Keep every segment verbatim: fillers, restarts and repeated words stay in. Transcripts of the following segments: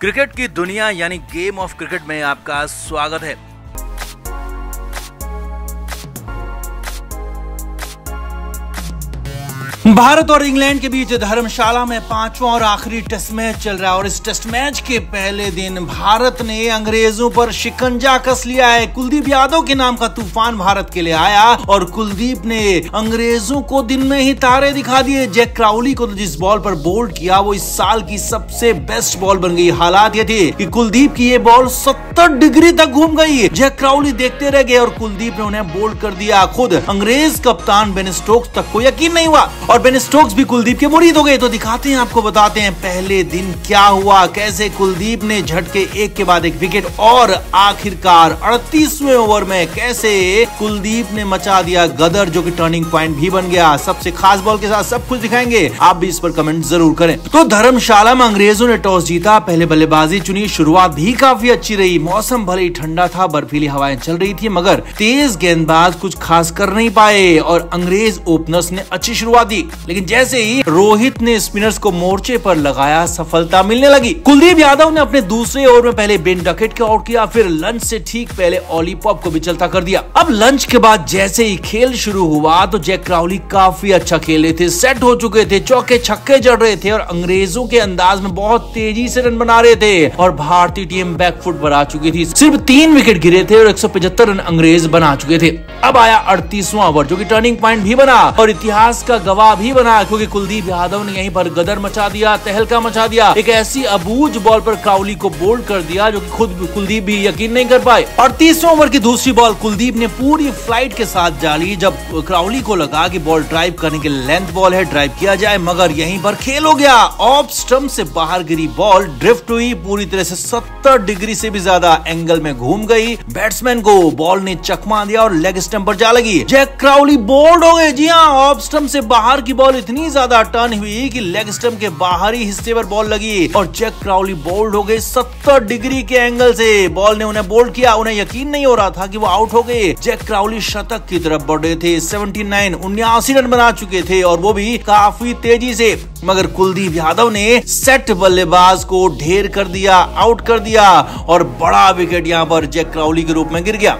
Cricket की दुनिया यानी गेम ऑफ क्रिकेट में आपका स्वागत है। भारत और इंग्लैंड के बीच धर्मशाला में पांचवा और आखिरी टेस्ट मैच चल रहा है और इस टेस्ट मैच के पहले दिन भारत ने अंग्रेजों पर शिकंजा कस लिया है। कुलदीप यादव के नाम का तूफान भारत के लिए आया और कुलदीप ने अंग्रेजों को दिन में ही तारे दिखा दिए। जैक क्राउली को तो जिस बॉल पर बोल्ड किया वो इस साल की सबसे बेस्ट बॉल बन गई। हालात ये थे कि कुलदीप की ये बॉल सत्तर डिग्री तक घूम गई। जैक क्राउली देखते रह गए और कुलदीप ने उन्हें बोल्ड कर दिया। खुद अंग्रेज कप्तान बेन स्टोक्स तक को यकीन नहीं हुआ और बेन स्टोक्स भी कुलदीप के मुरीद हो गए। तो दिखाते हैं आपको, बताते हैं पहले दिन क्या हुआ, कैसे कुलदीप ने झटके एक के बाद एक विकेट और आखिरकार अड़तीसवें ओवर में कैसे कुलदीप ने मचा दिया गदर, जो कि टर्निंग पॉइंट भी बन गया। सबसे खास बॉल के साथ सब कुछ दिखाएंगे, आप भी इस पर कमेंट जरूर करें। तो धर्मशाला में अंग्रेजों ने टॉस जीता, पहले बल्लेबाजी चुनी, शुरुआत भी काफी अच्छी रही। मौसम भले ही ठंडा था, बर्फीली हवाएं चल रही थी, मगर तेज गेंदबाज कुछ खास कर नहीं पाए और अंग्रेज ओपनर्स ने अच्छी शुरुआत दी। लेकिन जैसे ही रोहित ने स्पिनर्स को मोर्चे पर लगाया, सफलता मिलने लगी। कुलदीप यादव ने अपने दूसरे ओवर में पहले बिन डकेट को आउट किया, फिर लंच से ठीक पहले ओली पॉप को विचलता कर दिया। अब लंच के बाद जैसे ही खेल शुरू हुआ तो जैक क्राउली काफी अच्छा खेले थे, सेट हो चुके थे, चौके छक्के जड़ रहे थे और अंग्रेजों के अंदाज में बहुत तेजी से रन बना रहे थे और भारतीय टीम बैकफुट पर आ चुकी थी। सिर्फ तीन विकेट गिरे थे और एक सौ पचहत्तर रन अंग्रेज बना चुके थे। अब आया अड़तीसवां ओवर, जो कि टर्निंग पॉइंट भी बना और इतिहास का गवाह भी बना, क्योंकि कुलदीप यादव ने यहीं पर गदर मचा दिया, तहलका मचा दिया। एक ऐसी अबूझ बॉल पर क्राउली को बोल्ड कर दिया जो कि खुद कुलदीप भी यकीन नहीं कर पाए। और तीसरे ओवर की दूसरी बॉल कुलदीप ने पूरी फ्लाइट के साथ डाली, जब क्राउली को लगा कि बॉल ड्राइव करने के लेंथ बॉल है, ड्राइव किया जाए, मगर यहीं पर खेल हो गया। ऑफ स्टंप से बाहर गिरी बॉल ड्रिफ्ट हुई, पूरी तरह से सत्तर डिग्री से भी ज्यादा एंगल में घूम गई। बैट्समैन को बॉल ने चकमा दिया और लेग स्टंप पर जा लगी। जैक क्राउली बोल्ड हो गए। जी हाँ, ऑफ स्टंप से बाहर की बॉल इतनी ज्यादा टर्न हुई कि लेग स्टंप के बाहरी हिस्से पर बॉल लगी और जैक क्राउली बोल्ड हो गए। सत्तर डिग्री के एंगल से बॉल ने उन्हें बोल्ड किया, उन्हें यकीन नहीं हो रहा था कि वो आउट हो गए। जैक क्राउली शतक की तरफ बढ़ रहे थे, उन्यासी उन्यासी रन बना चुके थे और वो भी काफी तेजी से, मगर कुलदीप यादव ने सेट बल्लेबाज को ढेर कर दिया, आउट कर दिया और बड़ा विकेट यहाँ पर जैक क्राउली के रूप में गिर गया।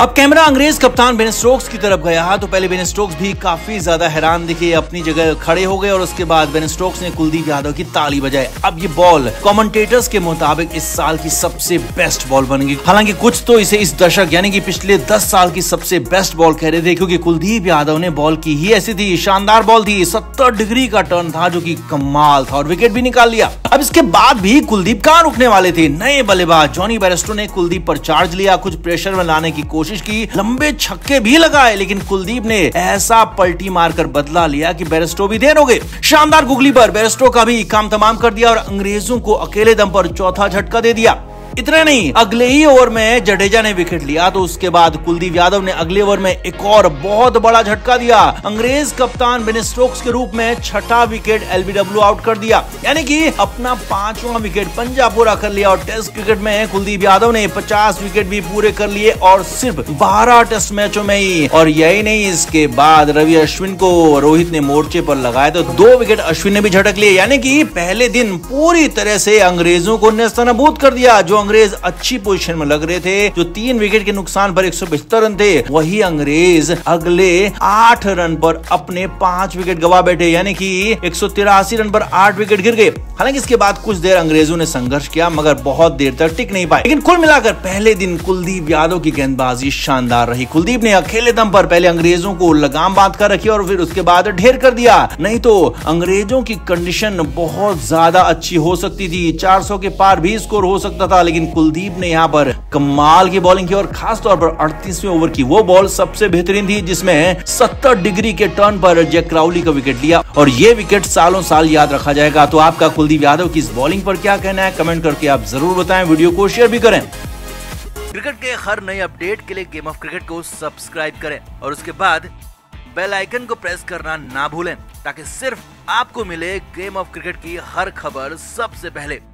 अब कैमरा अंग्रेज कप्तान बेन स्टोक्स की तरफ गया तो पहले बेन स्टोक्स भी काफी ज्यादा हैरान दिखे, अपनी जगह खड़े हो गए और उसके बाद बेन स्टोक्स ने कुलदीप यादव की ताली बजाई। अब ये बॉल कमेंटेटर्स के मुताबिक इस साल की सबसे बेस्ट बॉल बन गई। हालांकि कुछ तो इसे इस दशक यानी कि पिछले दस साल की सबसे बेस्ट बॉल कह रहे थे, क्योंकि कुलदीप यादव ने बॉल की ही ऐसी थी, शानदार बॉल थी। सत्तर डिग्री का टर्न था जो की कमाल था और विकेट भी निकाल लिया। अब इसके बाद भी कुलदीप कहाँ रुकने वाले थे। नए बल्लेबाज जॉनी बैरस्टो ने कुलदीप पर चार्ज लिया, कुछ प्रेशर में लाने की कोशिश की, लंबे छक्के भी लगाए, लेकिन कुलदीप ने ऐसा पलटी मारकर बदला लिया कि बैरस्टो भी देर हो गए। शानदार गुगली पर बैरस्टो का भी काम तमाम कर दिया और अंग्रेजों को अकेले दम पर चौथा झटका दे दिया। इतना नहीं, अगले ही ओवर में जडेजा ने विकेट लिया तो उसके बाद कुलदीप यादव ने अगले ओवर में एक और बहुत बड़ा झटका दिया। अंग्रेज कप्तान बेन स्टोक्स के रूप में छठा विकेट एलबीडब्ल्यू आउट कर दिया, यानी कि अपना पांचवां विकेट पंजा पूरा कर लिया। और टेस्ट क्रिकेट में कुलदीप यादव ने पचास विकेट भी पूरे कर लिए और सिर्फ बारह टेस्ट मैचों में ही। और यही नहीं, इसके बाद रवि अश्विन को रोहित ने मोर्चे पर लगाया तो दो विकेट अश्विन ने भी झटक लिए, यानी कि पहले दिन पूरी तरह से अंग्रेजों को नेस्तनाबूद कर दिया। जो अंग्रेज अच्छी पोजीशन में लग रहे थे, जो तीन विकेट के नुकसान पर एक सौ पचहत्तर रन थे, वही अंग्रेज अगले आठ रन पर अपने पांच विकेट गवा बैठे, यानी कि एक सौ तिरासी रन पर आठ विकेट गिर गए। हालांकि इसके बाद कुछ देर अंग्रेजों ने संघर्ष किया, मगर बहुत देर तक टिक नहीं पाए। लेकिन कुल मिलाकर पहले दिन कुलदीप यादव की गेंदबाजी शानदार रही। कुलदीप ने अकेले दम पर पहले अंग्रेजों को लगाम बांध कर रखी और फिर उसके बाद ढेर कर दिया। नहीं तो अंग्रेजों की कंडीशन बहुत ज्यादा अच्छी हो सकती थी, चार सौ के पार भी स्कोर हो सकता था, लेकिन कुलदीप ने यहाँ पर कमाल की बॉलिंग की और खास तौर पर अड़तीसवें ओवर की वो बॉल सबसे बेहतरीन थी जिसमें सत्तर डिग्री के टर्न पर जैक क्राउली का विकेट लिया और ये विकेट सालों साल याद रखा जाएगा। तो आपका कुलदीप यादव की इस बॉलिंग पर क्या कहना है, कमेंट करके आप जरूर बताएं, वीडियो को शेयर भी करें। क्रिकेट के हर नए अपडेट के लिए गेम ऑफ क्रिकेट को सब्सक्राइब करें और उसके बाद बेल आइकन को प्रेस करना ना भूलें, ताकि सिर्फ आपको मिले गेम ऑफ क्रिकेट की हर खबर सबसे पहले।